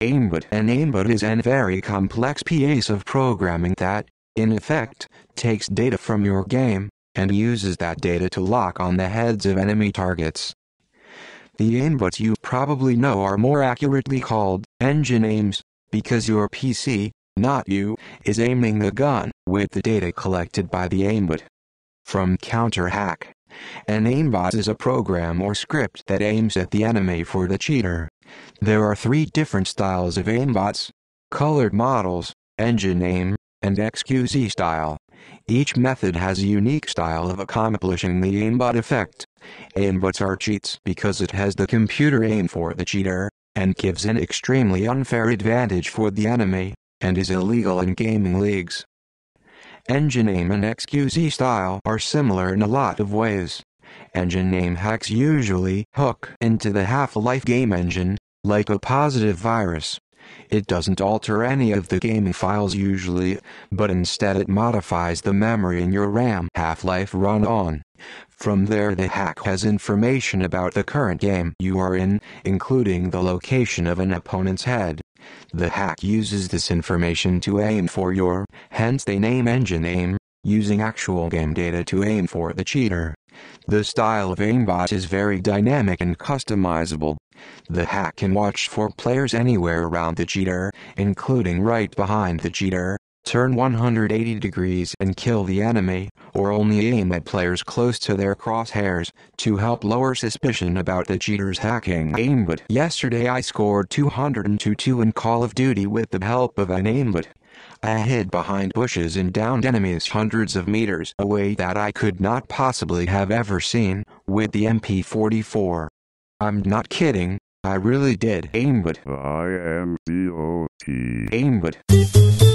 Aimbot. An aimbot is a very complex piece of programming that, in effect, takes data from your game, and uses that data to lock on the heads of enemy targets. The aimbots you probably know are more accurately called engine aims, because your PC, not you, is aiming the gun with the data collected by the aimbot. From Counter-Hack. An aimbot is a program or script that aims at the enemy for the cheater. There are three different styles of aimbots: colored models, Engine-Aim, and XQZ Style. Each method has a unique style of accomplishing the aimbot effect. Aimbots are cheats because it has the computer aim for the cheater, and gives an extremely unfair advantage for the enemy, and is illegal in gaming leagues. Engine-Aim and XQZ Style are similar in a lot of ways. Engine-Aim hacks usually hook into the Half-Life game engine, like a positive virus. It doesn't alter any of the gaming files usually, but instead it modifies the memory in your RAM Half-Life run on. From there the hack has information about the current game you are in, including the location of an opponent's head. The hack uses this information to aim for your, hence they name Engine-Aim, using actual game data to aim for the cheater. The style of aimbot is very dynamic and customizable. The hack can watch for players anywhere around the cheater, including right behind the cheater, turn 180 degrees and kill the enemy, or only aim at players close to their crosshairs, to help lower suspicion about the cheater's hacking aimbot. Yesterday I scored 202 in Call of Duty with the help of an aimbot. I hid behind bushes and downed enemies hundreds of meters away that I could not possibly have ever seen, with the MP44. I'm not kidding, I really did aimbot. I am C-O-T. Aimbot.